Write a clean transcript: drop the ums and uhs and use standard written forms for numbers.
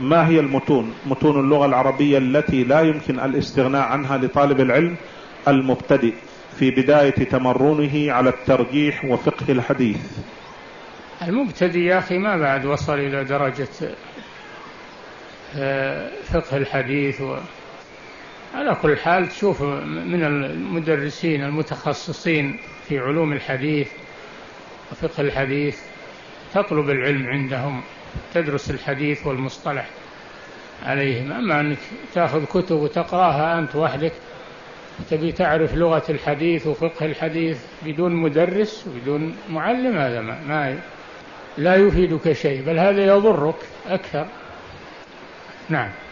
ما هي المتون؟ متون اللغة العربية التي لا يمكن الاستغناء عنها لطالب العلم المبتدئ في بداية تمرنه على الترجيح وفقه الحديث. المبتدئ يا أخي ما بعد وصل إلى درجة فقه الحديث على كل حال تشوف من المدرسين المتخصصين في علوم الحديث وفقه الحديث تطلب العلم عندهم، تدرس الحديث والمصطلح عليهم. أما أنك تأخذ كتب وتقراها أنت وحدك تبي تعرف لغة الحديث وفقه الحديث بدون مدرس وبدون معلم، هذا ما لا يفيدك شيء، بل هذا يضرك أكثر. نعم.